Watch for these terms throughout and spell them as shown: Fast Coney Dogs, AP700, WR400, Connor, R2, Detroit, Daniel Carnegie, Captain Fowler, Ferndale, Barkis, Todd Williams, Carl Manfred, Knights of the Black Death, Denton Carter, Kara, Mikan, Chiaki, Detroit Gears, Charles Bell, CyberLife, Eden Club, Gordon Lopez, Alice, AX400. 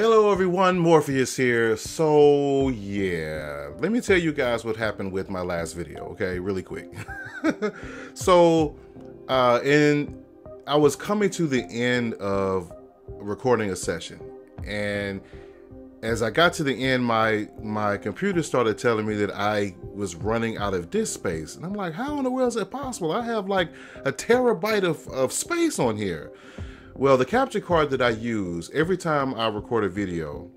Hello everyone, Morpheus here. So yeah, let me tell you guys what happened with my last video, okay, really quick. So, and I was coming to the end of recording a session, and as I got to the end, my computer started telling me that I was running out of disk space. And I'm like, how in the world is that possible? I have like a terabyte of space on here. Well, the capture card that I use, every time I record a video,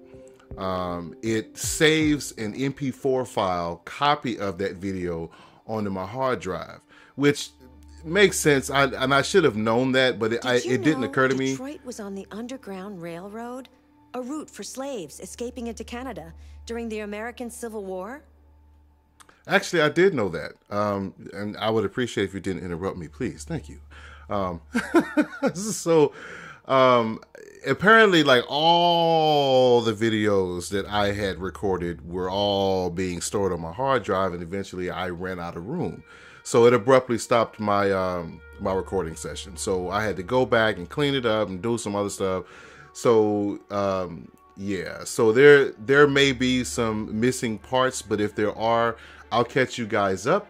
it saves an MP4 file copy of that video onto my hard drive, which makes sense. And I should have known that, but it didn't occur to me. Detroit was on the Underground Railroad? A route for slaves escaping into Canada during the American Civil War? Actually, I did know that. And I would appreciate if you didn't interrupt me, please. Thank you. So apparently, like, all the videos that I had recorded were all being stored on my hard drive, and eventually I ran out of room. So it abruptly stopped my, my recording session. So I had to go back and clean it up and do some other stuff. So, yeah, so there may be some missing parts, but if there are, I'll catch you guys up.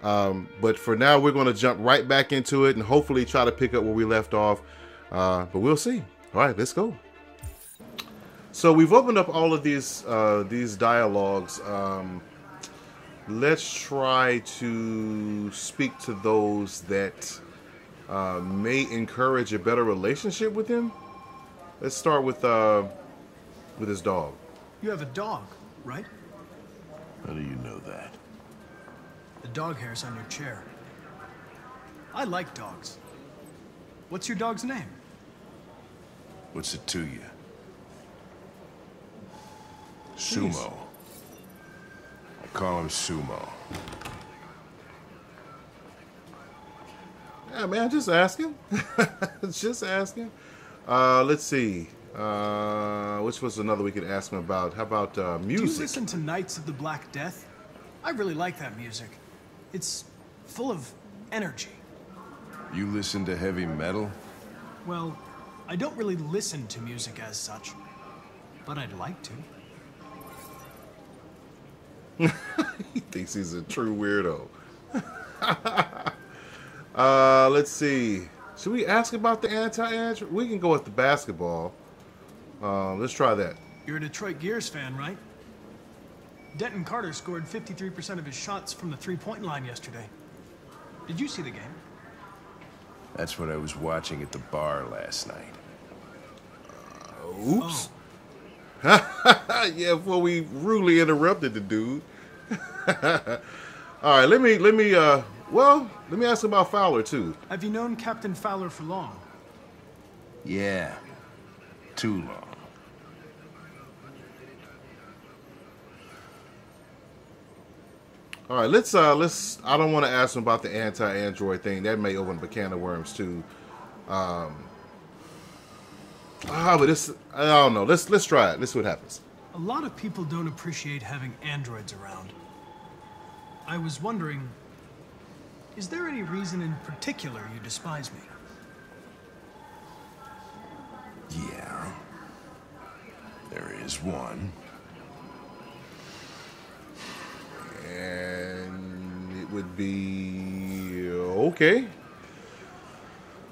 But for now, we're going to jump right back into it and hopefully try to pick up where we left off. But we'll see. All right, let's go. So we've opened up all of these dialogues. Let's try to speak to those that may encourage a better relationship with him. Let's start with his dog. You have a dog, right? How do you know that? The dog hair's on your chair. I like dogs. What's your dog's name? What's it to you? Jeez. Sumo. I call him Sumo. Yeah, man, just ask him. Just ask him. Let's see, which was another we could ask him about. How about music? Do you listen to Knights of the Black Death? I really like that music. It's full of energy. You listen to heavy metal? Well, I don't really listen to music as such, but I'd like to. He thinks he's a true weirdo. Let's see. Should we ask about the anti-edge? We can go with the basketball. Let's try that. You're a Detroit Gears fan, right? Denton Carter scored 53% of his shots from the three-point line yesterday. Did you see the game? That's what I was watching at the bar last night. Oops. Oh. Yeah, well, we rudely interrupted the dude. All right, let me ask about Fowler, too. Have you known Captain Fowler for long? Yeah, too long. All right, let's. I don't want to ask him about the anti-android thing. That may open up a can of worms, too. But this, I don't know. Let's try it. Let's see what happens. A lot of people don't appreciate having androids around. I was wondering, is there any reason in particular you despise me? Yeah. There is one. And it would be... okay.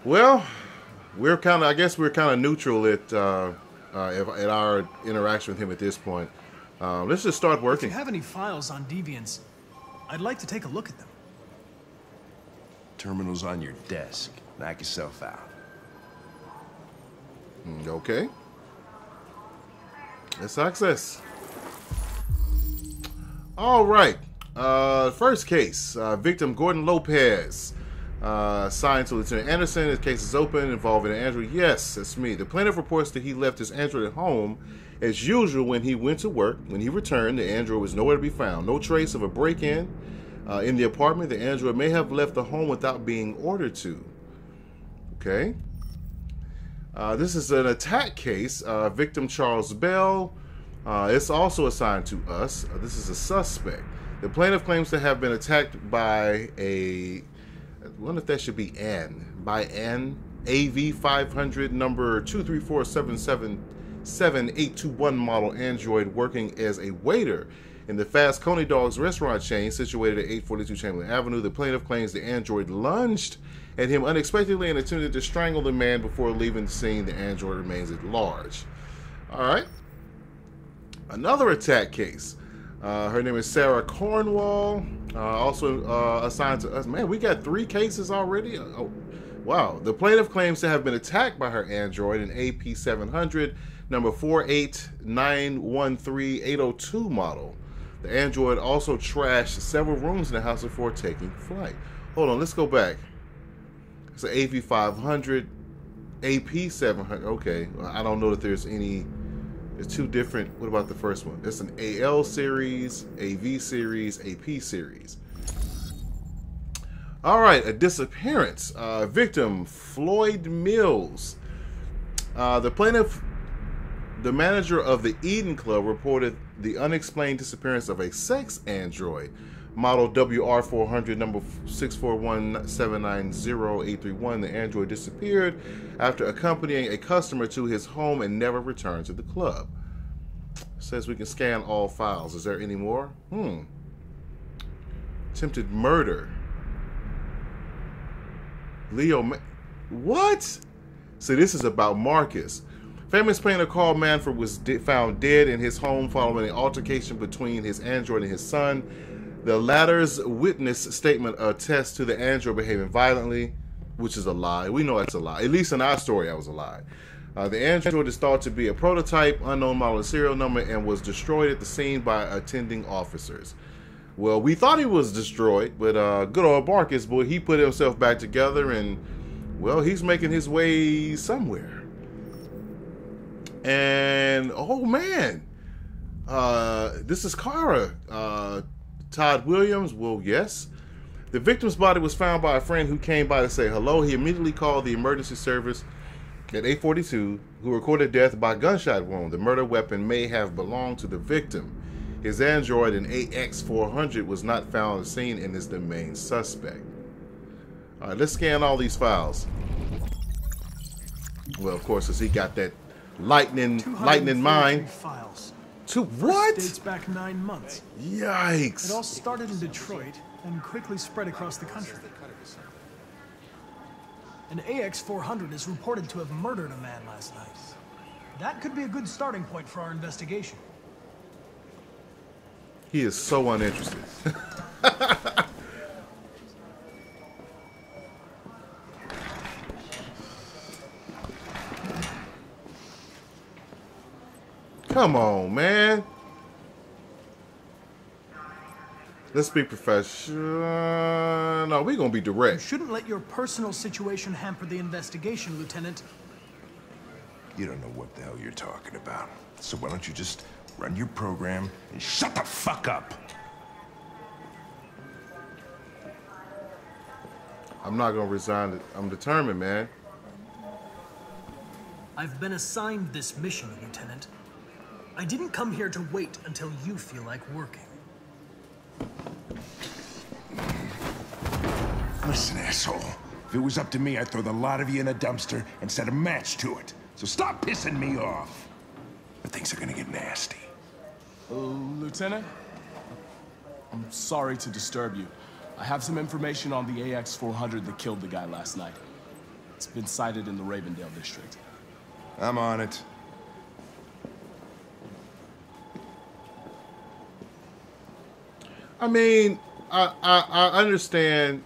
Well, we're kind of... I guess we're kind of neutral at our interaction with him at this point. Let's just start working. If you have any files on Deviants, I'd like to take a look at them. Terminal's on your desk. Knock yourself out. Okay. Let's access. All right. First case. Victim Gordon Lopez. Assigned to Lieutenant Anderson. His case is open, involving an android. Yes, it's me. The plaintiff reports that he left his android at home. As usual, when he went to work, when he returned, the android was nowhere to be found. No trace of a break-in. In the apartment, the android may have left the home without being ordered to. Okay. This is an attack case. Victim Charles Bell. It's also assigned to us. This is a suspect. The plaintiff claims to have been attacked by a... I wonder if that should be an. By an AV 500 number 23477 7821 model Android working as a waiter in the Fast Coney Dogs restaurant chain situated at 842 Chamberlain Avenue. The plaintiff claims the android lunged at him unexpectedly and attempted to strangle the man before leaving the scene. The android remains at large. All right. Another attack case. Her name is Sarah Cornwall, also assigned to us. Man, we got 3 cases already? Oh, wow. The plaintiff claims to have been attacked by her android, an AP700, number 48913-802 model. The android also trashed several rooms in the house before taking flight. Hold on, let's go back. It's an AP500, AP700. Okay, I don't know that there's any... It's 2 different. What about the first one? It's an AL series, AV series, AP series. All right, a disappearance. Victim, Floyd Mills. The plaintiff, the manager of the Eden Club, reported the unexplained disappearance of a sex android, model WR400, number 641790831. The android disappeared after accompanying a customer to his home and never returned to the club. Says we can scan all files. Is there any more? Attempted murder. What? See, this is about Barkis. Famous painter Carl Manfred was found dead in his home following an altercation between his android and his son. The latter's witness statement attests to the android behaving violently, which is a lie. We know it's a lie. At least in our story, I was a lie. The android is thought to be a prototype, unknown model and serial number, and was destroyed at the scene by attending officers. Well, we thought he was destroyed, but good old Barkis, boy, he put himself back together, and, well, he's making his way somewhere. And, oh, man, this is Kara, Todd Williams. Well, yes. The victim's body was found by a friend who came by to say hello. He immediately called the emergency service at 842, who recorded death by gunshot wound. The murder weapon may have belonged to the victim. His android, an AX400, was not found on the scene and is the main suspect. All right, let's scan all these files. Well, of course, as he got that lightning mind. Files. To what? Dates back 9 months. Yikes. It all started in Detroit and quickly spread across the country. An AX-400 is reported to have murdered a man last night. That could be a good starting point for our investigation. He is so uninterested. Come on, man. Let's be professional. No, we're going to be direct. You shouldn't let your personal situation hamper the investigation, Lieutenant. You don't know what the hell you're talking about. So why don't you just run your program and shut the fuck up? I'm not going to resign. I'm determined, man. I've been assigned this mission, Lieutenant. I didn't come here to wait until you feel like working. Listen, asshole. If it was up to me, I'd throw the lot of you in a dumpster and set a match to it. So stop pissing me off. But things are gonna get nasty. Lieutenant? I'm sorry to disturb you. I have some information on the AX-400 that killed the guy last night. It's been sighted in the Ravendale district. I'm on it. I mean, I understand.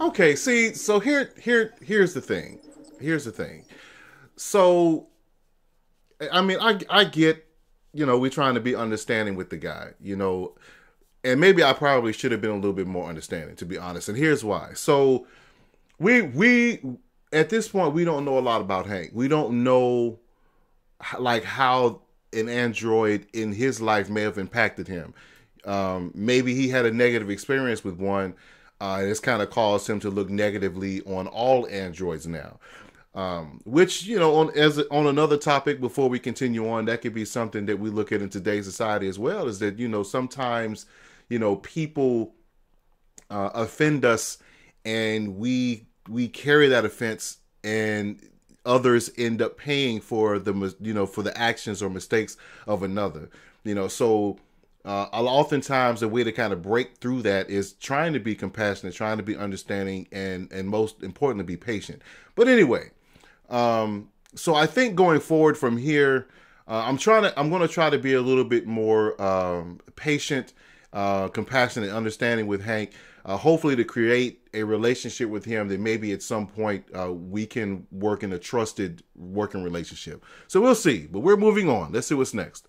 Okay, see, so here's the thing. So, I mean, I get, you know, we're trying to be understanding with the guy, you know, and maybe I probably should have been a little bit more understanding, to be honest. And here's why. So, we at this point, we don't know a lot about Hank. We don't know, like, how an android in his life may have impacted him. Maybe he had a negative experience with one, and it's kind of caused him to look negatively on all androids now. Which, you know, on another topic, before we continue on, that could be something that we look at in today's society as well, is that, you know, sometimes, you know, people offend us and we we carry that offense, and others end up paying for the, for the actions or mistakes of another, so oftentimes the way to kind of break through that is trying to be compassionate, trying to be understanding, and most importantly, be patient. But anyway, so I think going forward from here, I'm going to try to be a little bit more patient, compassionate, understanding with Hank, hopefully to create a relationship with him that maybe at some point we can work in a trusted working relationship. So we'll see, but we're moving on. Let's see what's next.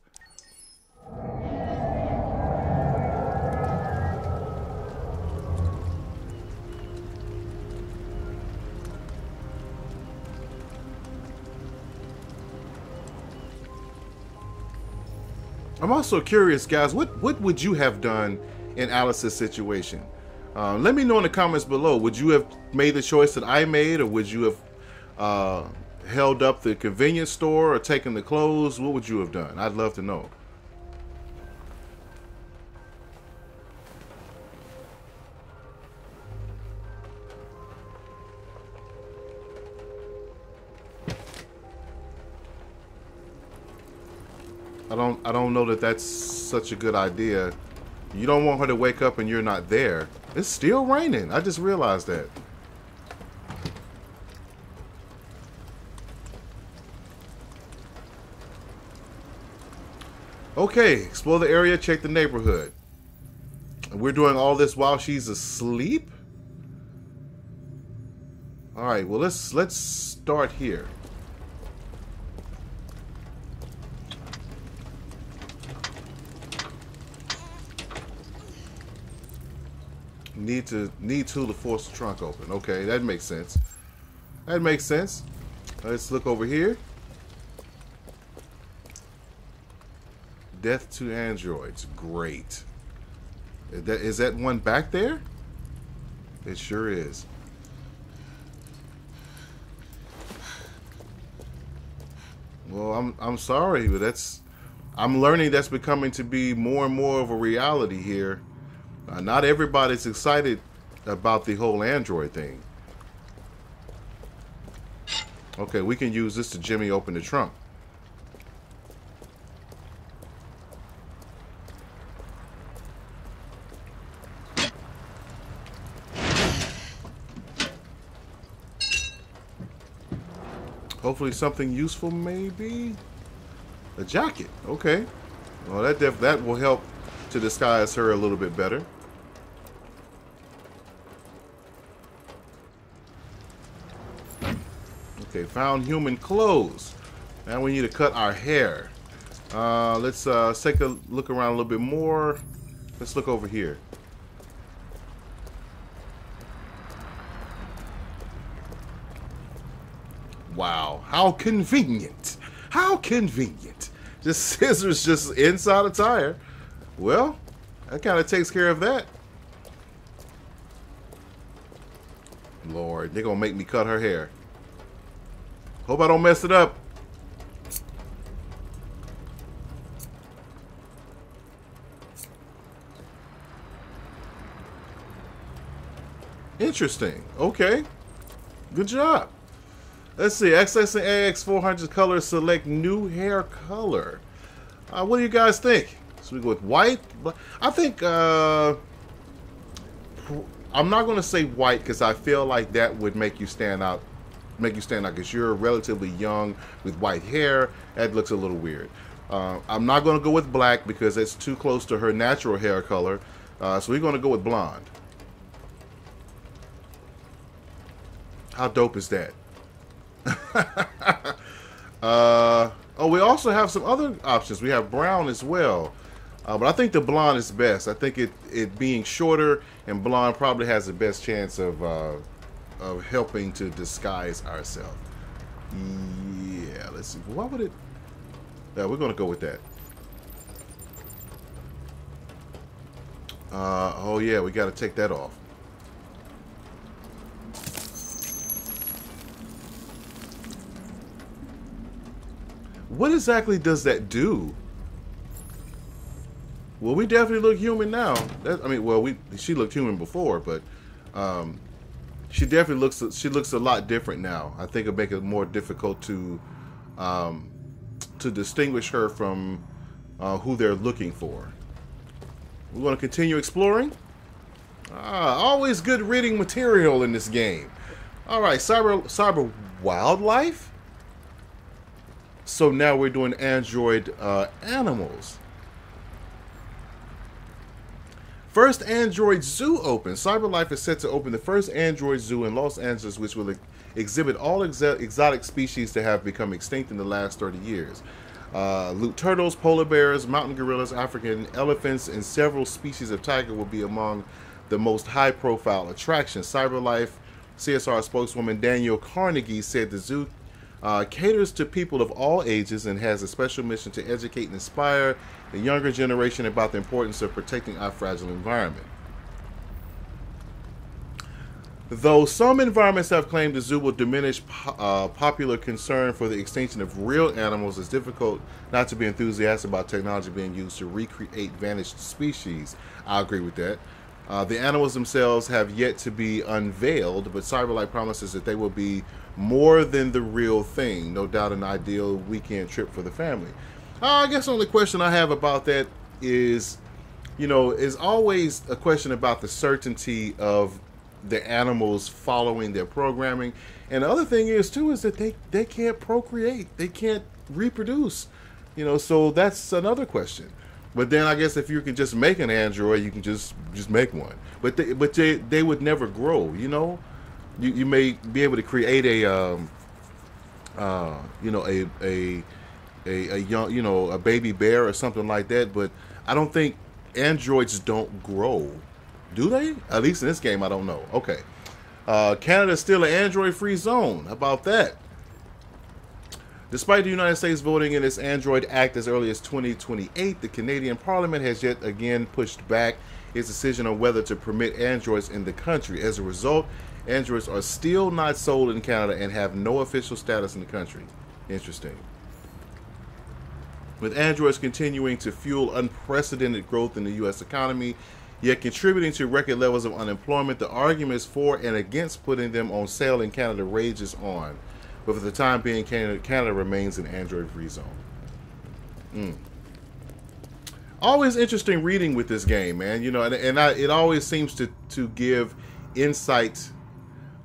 I'm also curious, guys, what would you have done in Alice's situation? Let me know in the comments below. Would you have made the choice that I made, or would you have held up the convenience store or taken the clothes? What would you have done? I'd love to know. I don't know that that's such a good idea. You don't want her to wake up and you're not there. It's still raining. I just realized that. Okay, explore the area, check the neighborhood. We're doing all this while she's asleep? All right, well let's start here. Need to force the trunk open. Okay, that makes sense. That makes sense. Let's look over here. Death to androids. Great. Is that one back there? It sure is. Well, I'm sorry, but I'm learning that's becoming to be more and more of a reality here. Not everybody's excited about the whole android thing. Okay, we can use this to jimmy open the trunk. Hopefully something useful, maybe? A jacket, okay. Well, that will help to disguise her a little bit better. Okay, found human clothes. Now we need to cut our hair. Let's take a look around a little bit more. Let's look over here. Wow, how convenient. How convenient. Just scissors just inside a tire. Well, that kind of takes care of that. Lord, they're going to make me cut her hair. Hope I don't mess it up. Interesting. Okay. Good job. Let's see. Accessing AX400 color. Select new hair color. What do you guys think? So we go with white. I think I'm not going to say white because I feel like that would make you stand out. Because you're relatively young with white hair. That looks a little weird. I'm not going to go with black because it's too close to her natural hair color. So we're going to go with blonde. How dope is that? Oh, we also have some other options. We have brown as well. But I think the blonde is best. I think it being shorter and blonde probably has the best chance of helping to disguise ourselves. Yeah, let's see. Why would it? Yeah, we're going to go with that. Oh, yeah, we got to take that off. What exactly does that do? Well, we definitely look human now. She looked human before, but She definitely looks. She looks a lot different now. I think it'll make it more difficult to distinguish her from who they're looking for. We're going to continue exploring. Always good reading material in this game. All right, cyber wildlife. So now we're doing android animals. First Android Zoo opens. CyberLife is set to open the first Android Zoo in Los Angeles, which will exhibit all exotic species that have become extinct in the last 30 years. Loot turtles, polar bears, mountain gorillas, African elephants, and several species of tiger will be among the most high-profile attractions. CyberLife CSR spokeswoman Daniel Carnegie said the zoo caters to people of all ages and has a special mission to educate and inspire the younger generation about the importance of protecting our fragile environment. Though some environments have claimed the zoo will diminish popular concern for the extinction of real animals, it's difficult not to be enthusiastic about technology being used to recreate vanished species. I agree with that. The animals themselves have yet to be unveiled, but CyberLife promises that they will be more than the real thing. No doubt an ideal weekend trip for the family. I guess the only question I have about that is, you know, is always a question about the certainty of the animals following their programming. And the other thing is, too, is that they can't procreate. They can't reproduce, you know, so that's another question. But then I guess if you can just make an android, you can just make one. But they would never grow, you know. You may be able to create a you know a young, you know, a baby bear or something like that. But I don't think androids don't grow, do they? At least in this game, I don't know. Okay, Canada's still an android-free zone. How about that? Despite the United States voting in its Android Act as early as 2028, the Canadian Parliament has yet again pushed back its decision on whether to permit androids in the country. As a result, androids are still not sold in Canada and have no official status in the country. Interesting. With androids continuing to fuel unprecedented growth in the U.S. economy, yet contributing to record levels of unemployment, the arguments for and against putting them on sale in Canada rages on. But for the time being, Canada remains an android-free zone. Always interesting reading with this game, man. You know, it always seems to give insight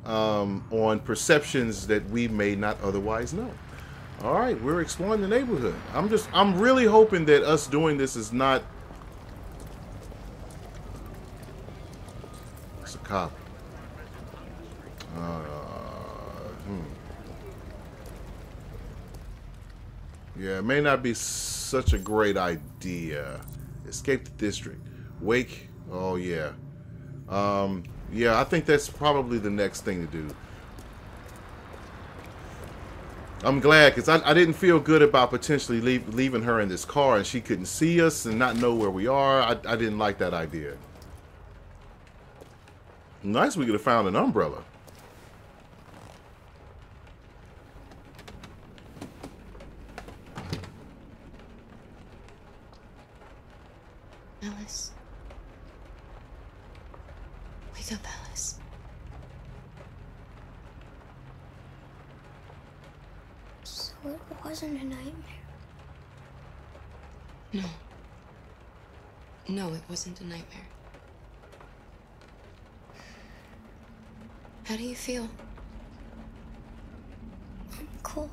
on perceptions that we may not otherwise know. All right, we're exploring the neighborhood. I'm really hoping that us doing this is not. It's a cop. Yeah, it may not be such a great idea. Escape the district. Wake. Oh, yeah. Yeah, I think that's probably the next thing to do. I'm glad, because I didn't feel good about potentially leaving her in this car and she couldn't see us and not know where we are. I didn't like that idea. Nice we could have found an umbrella. Alice. Wake up, Alice. So it wasn't a nightmare. No. No, it wasn't a nightmare. How do you feel? I'm cold.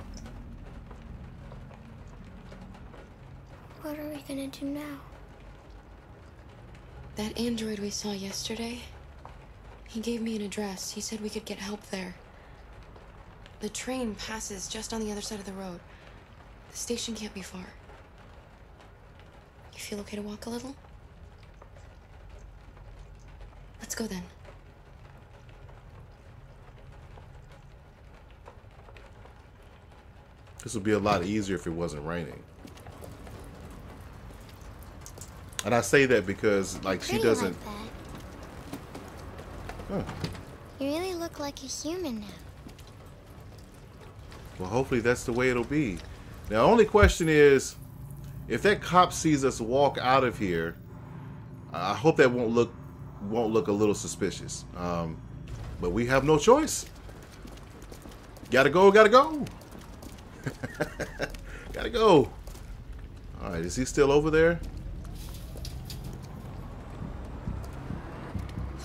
What are we gonna do now? That android we saw yesterday, he gave me an address. He said we could get help there. The train passes just on the other side of the road. The station can't be far. You feel okay to walk a little? Let's go then. This would be a lot easier if it wasn't raining. And I say that because, like, she doesn't. Huh. You really look like a human now. Well, hopefully that's the way it'll be. Now, only question is, if that cop sees us walk out of here, I hope that won't look a little suspicious. But we have no choice. Gotta go, gotta go. Gotta go. Alright, is he still over there?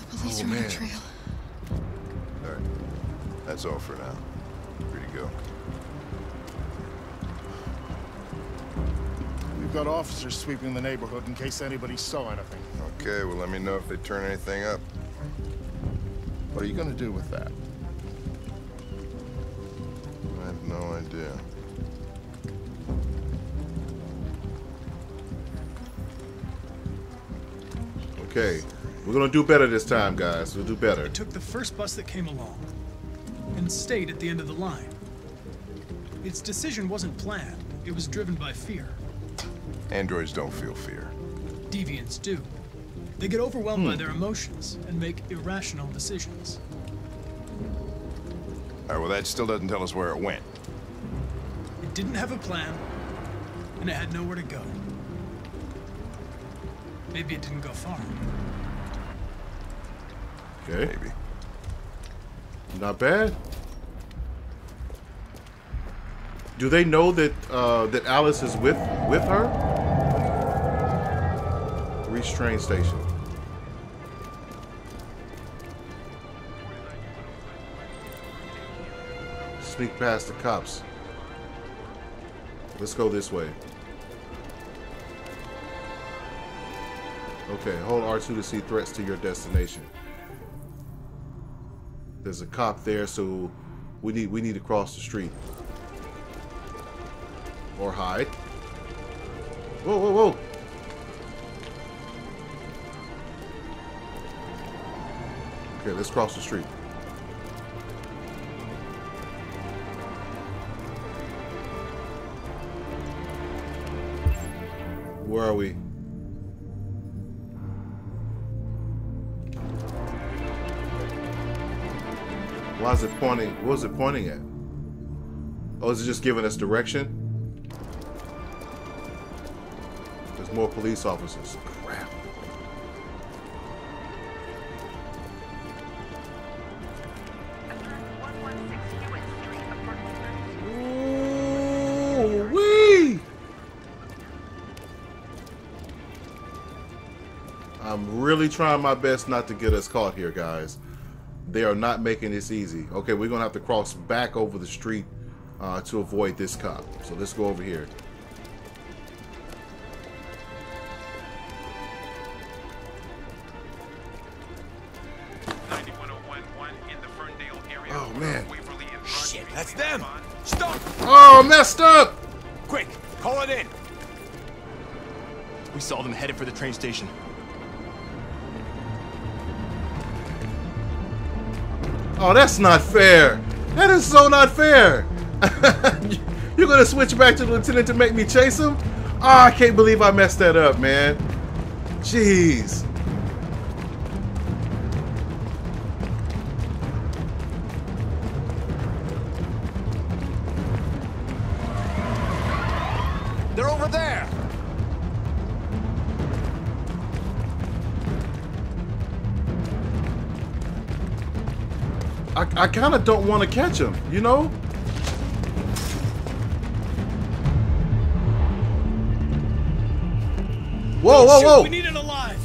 The police are on the trail. Alright, that's all for now. Free to go. We've got officers sweeping the neighborhood in case anybody saw anything. Okay, well let me know if they turn anything up. What are you gonna do with that? I have no idea. Okay, we're gonna do better this time, guys. We'll do better. I took the first bus that came along and stayed at the end of the line. Its decision wasn't planned. It was driven by fear. Androids don't feel fear. Deviants do. They get overwhelmed by their emotions and make irrational decisions. All right, well, that still doesn't tell us where it went. It didn't have a plan, and it had nowhere to go. Maybe it didn't go far. Okay. Maybe. Not bad. Do they know that that Alice is with her? Reach train station. Sneak past the cops. Let's go this way. Okay, hold R2 to see threats to your destination. There's a cop there, so we need to cross the street. Or hide. Whoa, whoa, whoa. Okay, let's cross the street. Where are we? Why is it pointing? What is it pointing at? Oh, is it just giving us direction? There's more police officers. Crap. Ooh, wee! I'm really trying my best not to get us caught here, guys. They are not making this easy. Okay, we're gonna have to cross back over the street to avoid this cop. So let's go over here. In the Ferndale area. Oh man! Shit, that's them. Stop! Oh, messed up! Quick, call it in. We saw them headed for the train station. Oh, that's not fair. That is so not fair. You're gonna switch back to the lieutenant to make me chase him? Oh, I can't believe I messed that up, man. Jeez. They're over there. I kind of don't want to catch him, you know? Whoa, whoa, whoa! We need it alive!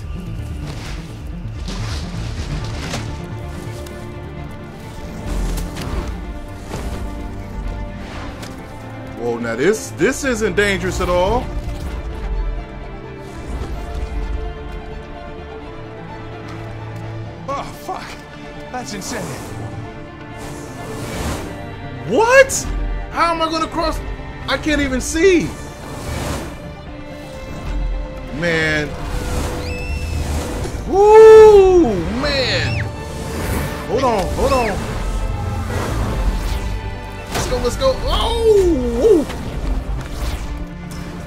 Whoa, now this isn't dangerous at all. Oh, fuck! That's insane. What? How am I gonna cross? I can't even see. Man. Woo, man. Hold on, hold on. Let's go, let's go. Oh!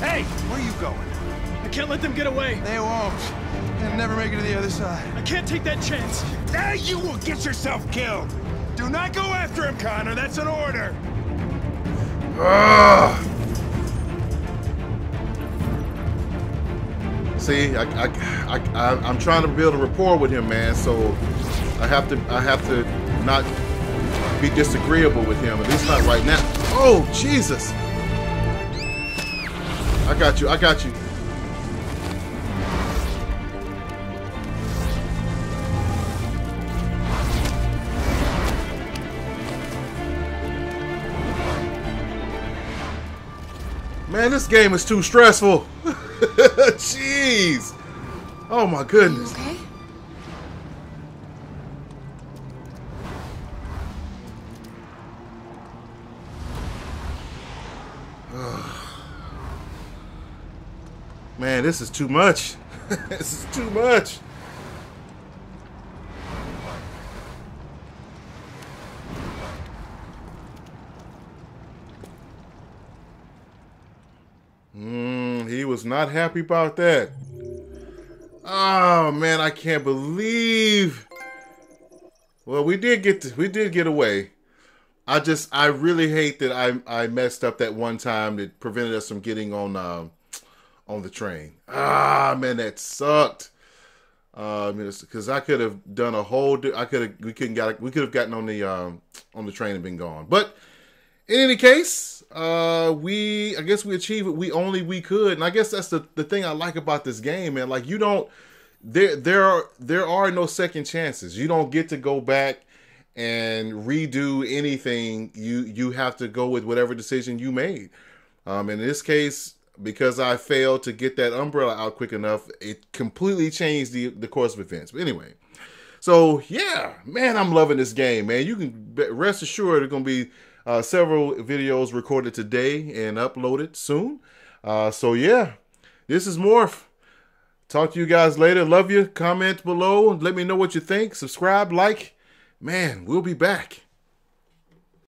Hey, where are you going? I can't let them get away. They won't. They'll never make it to the other side. I can't take that chance. Now you will get yourself killed. Do not go after him, Connor. That's an order. See, I'm trying to build a rapport with him, man. So I have to not be disagreeable with him, at least not right now. Oh, Jesus! I got you, I got you. Man, this game is too stressful. Jeez. Oh my goodness. You okay? Man, this is too much. This is too much. He was not happy about that. Oh man, I can't believe. Well, we did get away. I really hate that I messed up that one time that prevented us from getting on the train. Ah man, that sucked. Because I could have done a whole. We could have gotten on the train and been gone. But in any case, I guess we achieved what we could, and I guess that's the thing I like about this game, man. Like, you don't, there are no second chances. You don't get to go back and redo anything. You have to go with whatever decision you made. In this case, because I failed to get that umbrella out quick enough, it completely changed the course of events. But anyway, so yeah, man, I'm loving this game, man. You can rest assured it's gonna be several videos recorded today and uploaded soon. So yeah, this is Morph. Talk to you guys later. Love you. Comment below. Let me know what you think. Subscribe, like. Man, we'll be back.